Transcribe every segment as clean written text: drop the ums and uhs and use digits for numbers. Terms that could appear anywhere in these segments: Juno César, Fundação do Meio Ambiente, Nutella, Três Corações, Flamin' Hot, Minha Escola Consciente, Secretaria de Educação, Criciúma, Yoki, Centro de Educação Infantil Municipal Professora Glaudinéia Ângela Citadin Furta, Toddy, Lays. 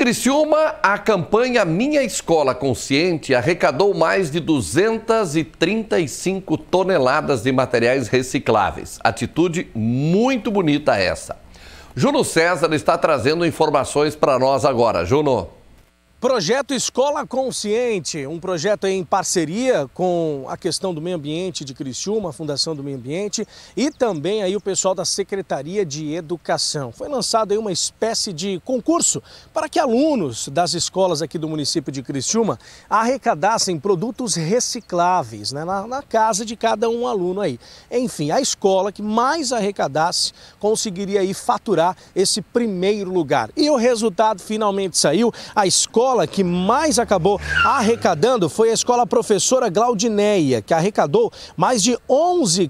Criciúma, a campanha Minha Escola Consciente arrecadou mais de 235 toneladas de materiais recicláveis. Atitude muito bonita essa. Juno César está trazendo informações para nós agora. Juno. Projeto Escola Consciente, um projeto em parceria com a questão do meio ambiente de Criciúma, a Fundação do Meio Ambiente e também aí o pessoal da Secretaria de Educação. Foi lançado aí uma espécie de concurso para que alunos das escolas aqui do município de Criciúma arrecadassem produtos recicláveis, né, na casa de cada um aluno aí. Enfim, a escola que mais arrecadasse conseguiria aí faturar esse primeiro lugar. E o resultado finalmente saiu. A escola que mais acabou arrecadando foi a escola professora Glaudineia, que arrecadou mais de 11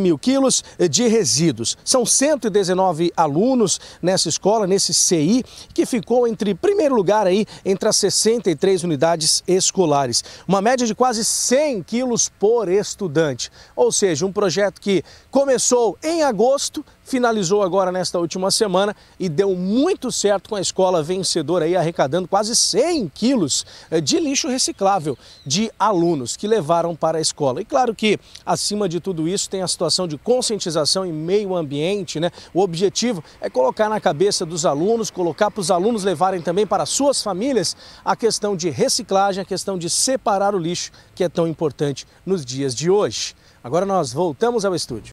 mil quilos de resíduos. São 119 alunos nessa escola, nesse CI, que ficou entre primeiro lugar aí, entre as 63 unidades escolares. Uma média de quase 100 quilos por estudante. Ou seja, um projeto que começou em agosto, finalizou agora nesta última semana e deu muito certo com a escola vencedora aí arrecadando quase 100 quilos de lixo reciclável de alunos que levaram para a escola. E claro que acima de tudo isso tem a situação de conscientização em meio ambiente, né? O objetivo é colocar na cabeça dos alunos, colocar para os alunos levarem também para suas famílias a questão de reciclagem, a questão de separar o lixo que é tão importante nos dias de hoje. Agora nós voltamos ao estúdio.